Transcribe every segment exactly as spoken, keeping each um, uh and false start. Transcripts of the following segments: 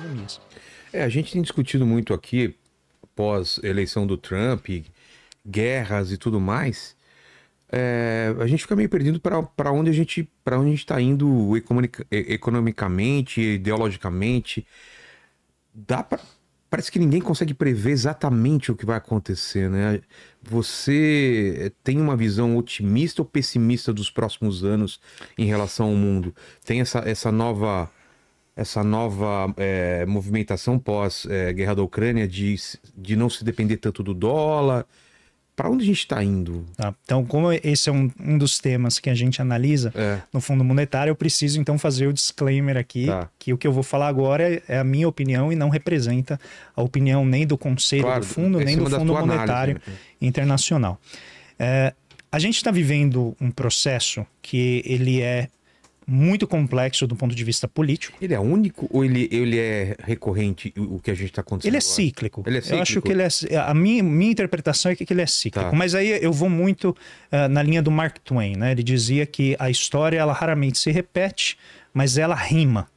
economias. É, a gente tem discutido muito aqui, pós-eleição do Trump, guerras e tudo mais, é, a gente fica meio perdido para onde a gente para onde a gente está indo economicamente, ideologicamente. Dá pra, parece que ninguém consegue prever exatamente o que vai acontecer, né? Você tem uma visão otimista ou pessimista dos próximos anos em relação ao mundo? Tem essa, essa nova... essa nova é, movimentação pós-guerra é, da Ucrânia de, de não se depender tanto do dólar. Para onde a gente está indo? Tá. Então, como esse é um, um dos temas que a gente analisa é. no Fundo Monetário, eu preciso então fazer o disclaimer aqui, tá, que o que eu vou falar agora é a minha opinião e não representa a opinião nem do Conselho, claro, do Fundo, é nem do Fundo Monetário análise, né? Internacional. É, a gente está vivendo um processo que ele é muito complexo do ponto de vista político. Ele é único ou ele, ele é recorrente, o que a gente está acontecendo? Ele é cíclico. Ele é cíclico. Eu acho que ele é... A minha, minha interpretação é que ele é cíclico. Tá. Mas aí eu vou muito uh, na linha do Mark Twain, né? Ele dizia que a história, ela raramente se repete, mas ela rima.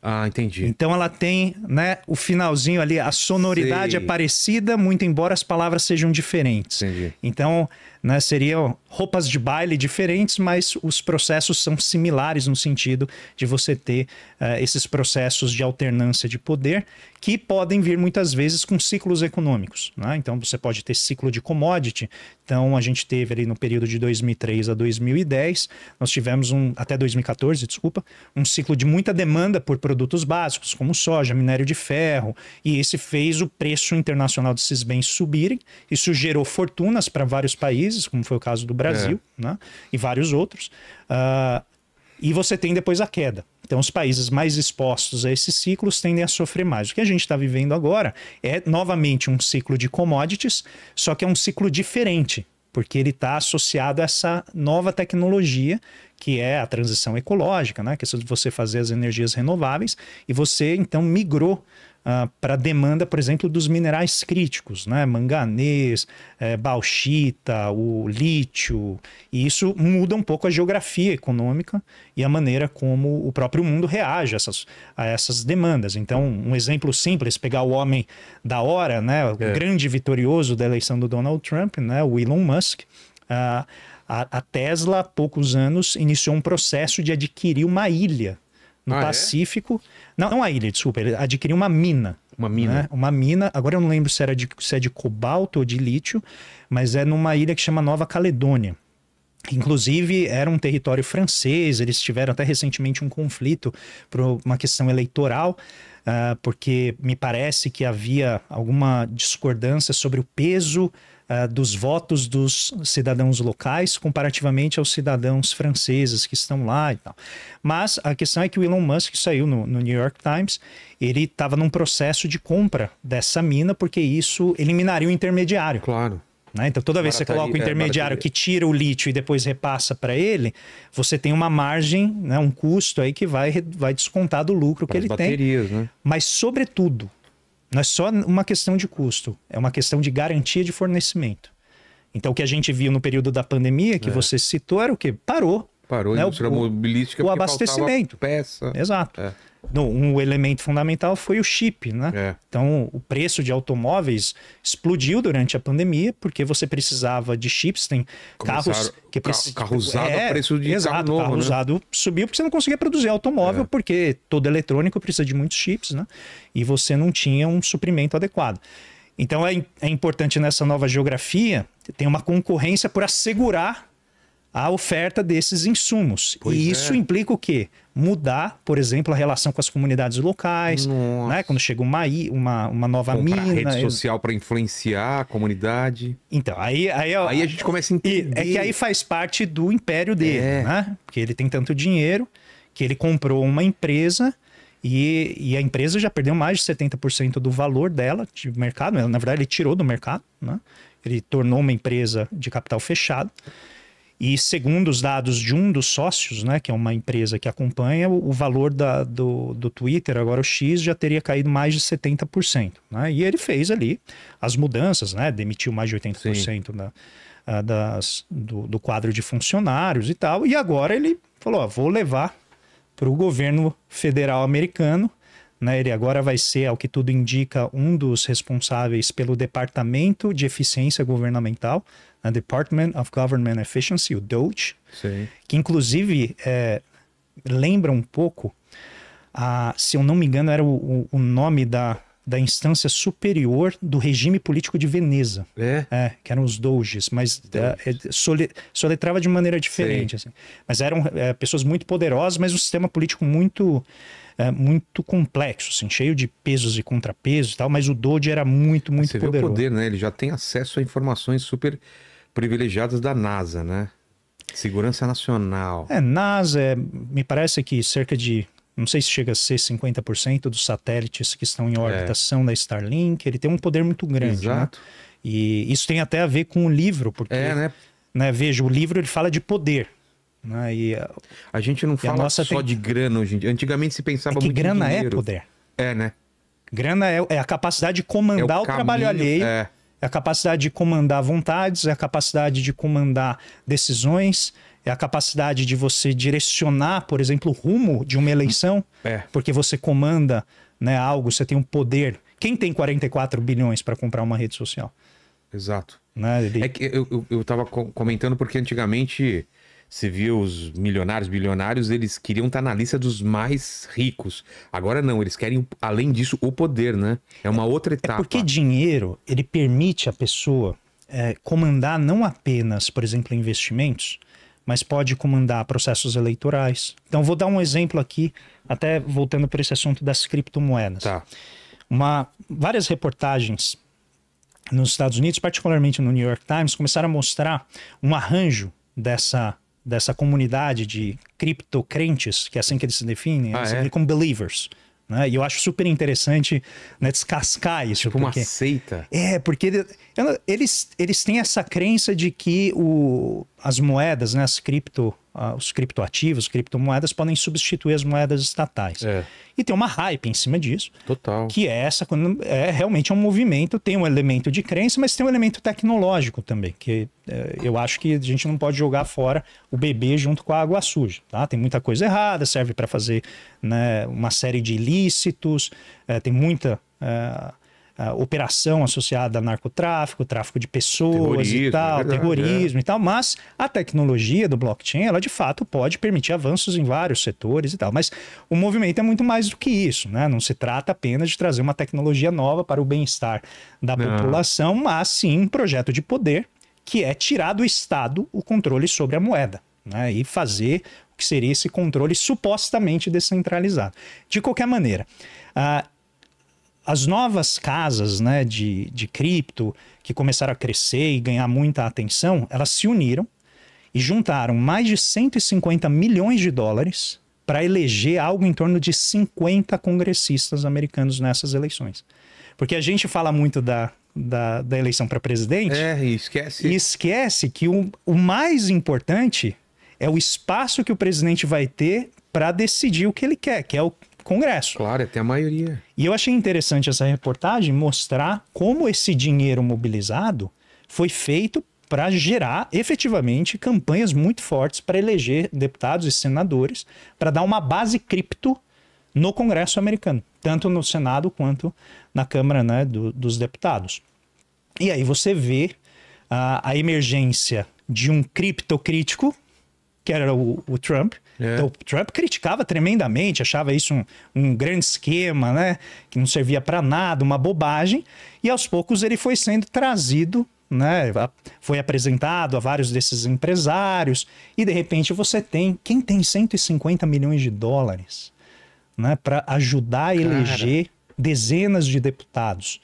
Ah, entendi. Então ela tem, né, o finalzinho ali, a sonoridade, sei, é parecida, muito embora as palavras sejam diferentes. Entendi. Então, né, seriam roupas de baile diferentes, mas os processos são similares no sentido de você ter uh, esses processos de alternância de poder que podem vir muitas vezes com ciclos econômicos, né? Então você pode ter ciclo de commodity. Então a gente teve ali no período de dois mil e três a dois mil e dez, nós tivemos um, até dois mil e quatorze, desculpa, um ciclo de muita demanda por produtos básicos como soja, minério de ferro, e esse fez o preço internacional desses bens subirem. Isso gerou fortunas para vários países, como foi o caso do Brasil, é, né? E vários outros. Uh, e você tem depois a queda. Então os países mais expostos a esses ciclos tendem a sofrer mais. O que a gente está vivendo agora é novamente um ciclo de commodities, só que é um ciclo diferente, porque ele está associado a essa nova tecnologia, que é a transição ecológica, né? Que é você fazer as energias renováveis, e você então migrou Uh, para a demanda, por exemplo, dos minerais críticos, né? Manganês, é, bauxita, o lítio, e isso muda um pouco a geografia econômica e a maneira como o próprio mundo reage a essas, a essas demandas. Então, um exemplo simples, pegar o homem da hora, né? O é. grande vitorioso da eleição do Donald Trump, né? O Elon Musk, uh, a, a Tesla, há poucos anos, iniciou um processo de adquirir uma ilha no ah, Pacífico, é? não, não a ilha, desculpa, ele adquiriu uma mina. Uma mina. Né? Uma mina, agora eu não lembro se, era de, se é de cobalto ou de lítio, mas é numa ilha que chama Nova Caledônia. Inclusive, era um território francês, eles tiveram até recentemente um conflito por uma questão eleitoral, uh, porque me parece que havia alguma discordância sobre o peso Uh, dos votos dos cidadãos locais comparativamente aos cidadãos franceses que estão lá e tal. Mas a questão é que o Elon Musk saiu no, no New York Times, ele estava num processo de compra dessa mina, porque isso eliminaria o intermediário. Claro. Né? Então toda vez que você coloca o intermediário que tira o lítio e depois repassa para ele, você tem uma margem, né, um custo aí que vai, vai descontar do lucro que ele tem. Para as baterias, né? Mas sobretudo, não é só uma questão de custo, é uma questão de garantia de fornecimento. Então o que a gente viu no período da pandemia, que é. você citou, era o quê? Parou. Parou, né? a indústria automobilística porque abastecimento. Peça. Exato. É. Não, um elemento fundamental foi o chip, né? É. Então o preço de automóveis explodiu durante a pandemia, porque você precisava de chips, tem Começaram, carros... que precis... Carro usado é, preço de exato, carro novo, carro né? usado subiu porque você não conseguia produzir automóvel, é. porque todo eletrônico precisa de muitos chips, né? E você não tinha um suprimento adequado. Então é, é importante nessa nova geografia, tem uma concorrência por assegurar a oferta desses insumos. Pois e isso é. implica o quê? Mudar, por exemplo, a relação com as comunidades locais, né? Quando chega uma, uma, uma nova Comprar mina... rede social para influenciar a comunidade. Então, aí... Aí, aí a gente começa a entender. É que aí faz parte do império dele, é. né? Porque ele tem tanto dinheiro que ele comprou uma empresa... E, e a empresa já perdeu mais de setenta por cento do valor dela de mercado. Na verdade, ele tirou do mercado, né? Ele tornou uma empresa de capital fechado. E segundo os dados de um dos sócios, né, que é uma empresa que acompanha, o valor da, do, do Twitter, agora o X, já teria caído mais de setenta por cento. Né? E ele fez ali as mudanças, né? Demitiu mais de oitenta por cento da, das, do, do quadro de funcionários e tal. E agora ele falou, ó, vou levar para o governo federal americano, né? Ele agora vai ser, ao que tudo indica, um dos responsáveis pelo Departamento de Eficiência Governamental, a Department of Government Efficiency, o Doge, sim, que inclusive é, lembra um pouco, a, se eu não me engano, era o, o nome da, da instância superior do regime político de Veneza, é? É, que eram os Doges, mas é, sole, soletrava de maneira diferente. Assim. Mas eram é, pessoas muito poderosas, mas um sistema político muito... É, muito complexo, assim, cheio de pesos e contrapesos e tal, mas o Doge era muito, muito Você poderoso. Você vê o poder, né? Ele já tem acesso a informações super privilegiadas da NASA, né? Segurança Nacional. É, NASA, é, me parece que cerca de, não sei se chega a ser cinquenta por cento dos satélites que estão em órbita é. são da Starlink, ele tem um poder muito grande, exato, né? E isso tem até a ver com o livro, porque, é, né? Né, veja, o livro ele fala de poder. Ah, e a, a gente não fala só tem... de grana hoje em dia. Antigamente se pensava é que muito grana em dinheiro. É poder. É, né? Grana é, é a capacidade de comandar é o, o caminho, trabalho alheio. É. É a capacidade de comandar vontades, é a capacidade de comandar decisões, é a capacidade de você direcionar, por exemplo, o rumo de uma eleição. É. Porque você comanda, né, algo, você tem um poder. Quem tem quarenta e quatro bilhões para comprar uma rede social? Exato. Né? Ele... É que eu, eu tava comentando porque antigamente... Você viu os milionários, bilionários, eles queriam estar na lista dos mais ricos. Agora não, eles querem, além disso, o poder, né? É uma é, outra etapa. É porque dinheiro, ele permite a pessoa é, comandar não apenas, por exemplo, investimentos, mas pode comandar processos eleitorais. Então, vou dar um exemplo aqui, até voltando para esse assunto das criptomoedas. Tá. Uma, várias reportagens nos Estados Unidos, particularmente no New York Times, começaram a mostrar um arranjo dessa... dessa comunidade de criptocrentes, que é assim que eles se definem, ah, eles se definem é? como believers. Né? E eu acho super interessante, né, descascar isso. Tipo porque... uma seita. É, porque eles, eles têm essa crença de que o, as moedas, né, as cripto, uh, os criptoativos, criptomoedas, podem substituir as moedas estatais. É. E tem uma hype em cima disso. Total. Que é essa, é, realmente é um movimento, tem um elemento de crença, mas tem um elemento tecnológico também, que é, eu acho que a gente não pode jogar fora o bebê junto com a água suja. Tá? Tem muita coisa errada, serve para fazer, né, uma série de ilícitos, é, tem muita é, operação associada a narcotráfico, tráfico de pessoas terrorismo, e tal, é verdade, terrorismo é. e tal, mas a tecnologia do blockchain, ela de fato pode permitir avanços em vários setores e tal, mas o movimento é muito mais do que isso, né? Não se trata apenas de trazer uma tecnologia nova para o bem-estar da não. população, mas sim um projeto de poder que é tirar do Estado o controle sobre a moeda, né? E fazer o que seria esse controle supostamente descentralizado. De qualquer maneira, uh, as novas casas, né, de, de cripto que começaram a crescer e ganhar muita atenção, elas se uniram e juntaram mais de cento e cinquenta milhões de dólares para eleger algo em torno de cinquenta congressistas americanos nessas eleições. Porque a gente fala muito da, da, da eleição para presidente é, e esquece. E esquece que o, o mais importante é o espaço que o presidente vai ter para decidir o que ele quer, que é o Congresso. Claro, até a maioria. E eu achei interessante essa reportagem mostrar como esse dinheiro mobilizado foi feito para gerar efetivamente campanhas muito fortes para eleger deputados e senadores, para dar uma base cripto no Congresso americano, tanto no Senado quanto na Câmara, né, do, dos deputados. E aí você vê a, a emergência de um criptocrítico, que era o, o Trump. É. Então, o Trump criticava tremendamente, achava isso um, um grande esquema, né? Que não servia para nada, uma bobagem. E aos poucos ele foi sendo trazido, né? Foi apresentado a vários desses empresários. E de repente você tem... Quem tem cento e cinquenta milhões de dólares, né, para ajudar a eleger Cara. dezenas de deputados.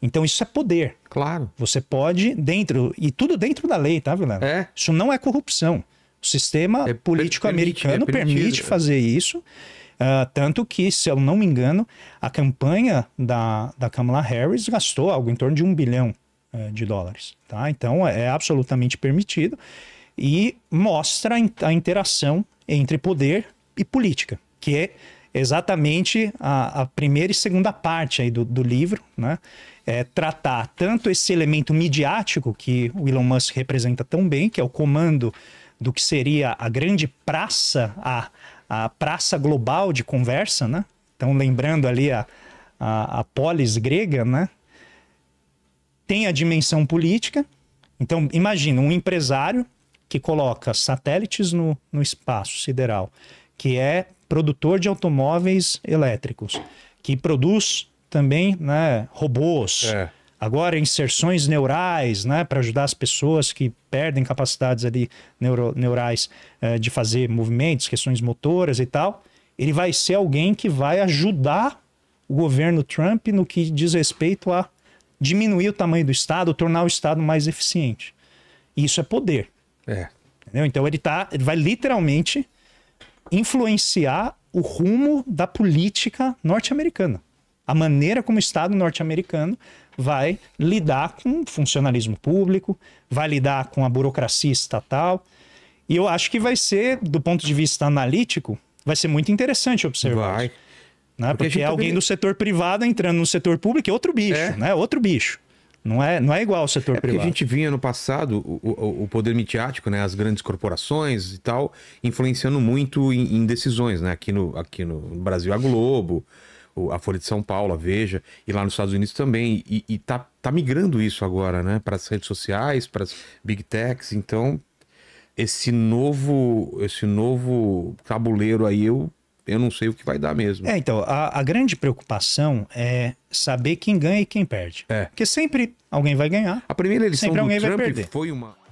Então isso é poder. Claro. Você pode, dentro... E tudo dentro da lei, tá, Vilano? É. Isso não é corrupção. O sistema é político permite, americano é permite fazer isso, uh, tanto que, se eu não me engano, a campanha da, da Kamala Harris gastou algo em torno de um bilhão uh, de dólares. Tá? Então, é absolutamente permitido e mostra a interação entre poder e política, que é exatamente a, a primeira e segunda parte aí do, do livro, né? É tratar tanto esse elemento midiático que o Elon Musk representa tão bem, que é o comando do que seria a grande praça, a, a praça global de conversa, né? Então, lembrando ali a, a, a polis grega, né? Tem a dimensão política. Então, imagina um empresário que coloca satélites no, no espaço sideral, que é produtor de automóveis elétricos, que produz também, né, robôs, é. agora inserções neurais, né, para ajudar as pessoas que perdem capacidades ali neuro, neurais é, de fazer movimentos, questões motoras e tal. Ele vai ser alguém que vai ajudar o governo Trump no que diz respeito a diminuir o tamanho do Estado, tornar o Estado mais eficiente. Isso é poder. É. Entendeu? Então ele, tá, ele vai literalmente influenciar o rumo da política norte-americana. A maneira como o Estado norte-americano vai lidar com o funcionalismo público, vai lidar com a burocracia estatal. E eu acho que vai ser, do ponto de vista analítico, vai ser muito interessante observar. Vai. Né? Porque, Porque é alguém do setor privado entrando no setor público, é outro bicho, é. né? Outro bicho. Não é, não é igual ao setor é privado. A gente vinha no passado, o, o, o poder midiático, né? As grandes corporações e tal, influenciando muito em, em decisões, né? Aqui no, aqui no Brasil, a Globo, a Folha de São Paulo, a Veja, e lá nos Estados Unidos também. E, e tá, tá migrando isso agora, né? Para as redes sociais, para as big techs. Então, esse novo, esse novo tabuleiro aí, eu... eu não sei o que vai dar mesmo. É, então, a, a grande preocupação é saber quem ganha e quem perde. É. Porque sempre alguém vai ganhar. A primeira eleição do Trump foi uma...